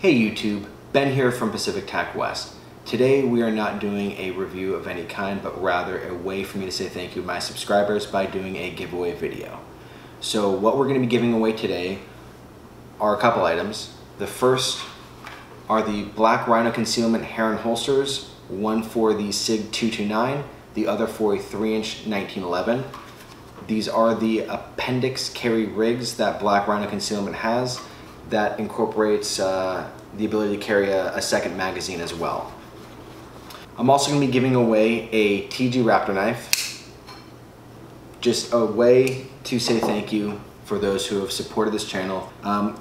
Hey YouTube, Ben here from Pacific Tac West. Today we are not doing a review of any kind, but rather a way for me to say thank you to my subscribers by doing a giveaway video. So what we're going to be giving away today are a couple items. The first are the Black Rhino Concealment Herrin Holsters, one for the SIG 229, the other for a 3-inch 1911. These are the appendix carry rigs that Black Rhino Concealment has that incorporates the ability to carry a second magazine as well. I'm also going to be giving away a TG Raptor knife. Just a way to say thank you for those who have supported this channel.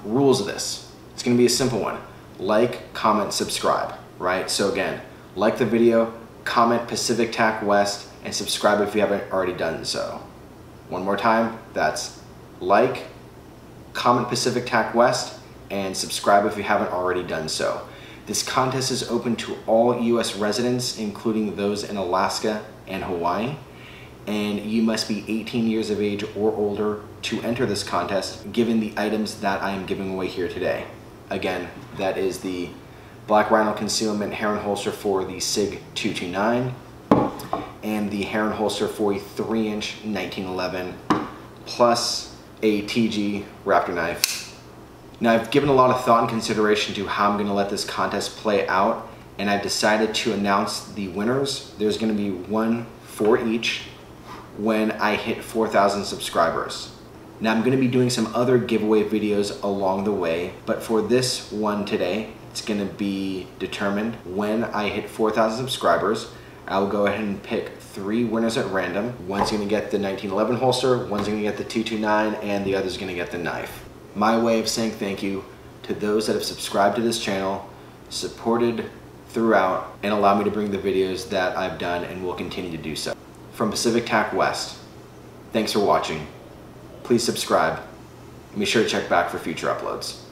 Rules of this. It's going to be a simple one. Like, comment, subscribe, right? So again, like the video, comment Pacific Tac West, and subscribe if you haven't already done so. One more time, that's like, comment Pacific Tac West, and subscribe if you haven't already done so. This contest is open to all US residents, including those in Alaska and Hawaii, and you must be 18 years of age or older to enter this contest, given the items that I am giving away here today. Again, that is the Black Rhino Concealment Herrin Holster for the SIG 229, and the Herrin Holster for a 3-inch 1911, plus a TG Raptor knife. Now, I've given a lot of thought and consideration to how I'm going to let this contest play out, and I've decided to announce the winners. There's going to be one for each when I hit 4,000 subscribers. Now, I'm going to be doing some other giveaway videos along the way, but for this one today, it's going to be determined when I hit 4,000 subscribers. I'll go ahead and pick 3 winners at random. One's going to get the 1911 holster, one's going to get the 229, and the other's going to get the knife. My way of saying thank you to those that have subscribed to this channel, supported throughout, and allowed me to bring the videos that I've done and will continue to do so. From Pacific Tac West, thanks for watching. Please subscribe. Be sure to check back for future uploads.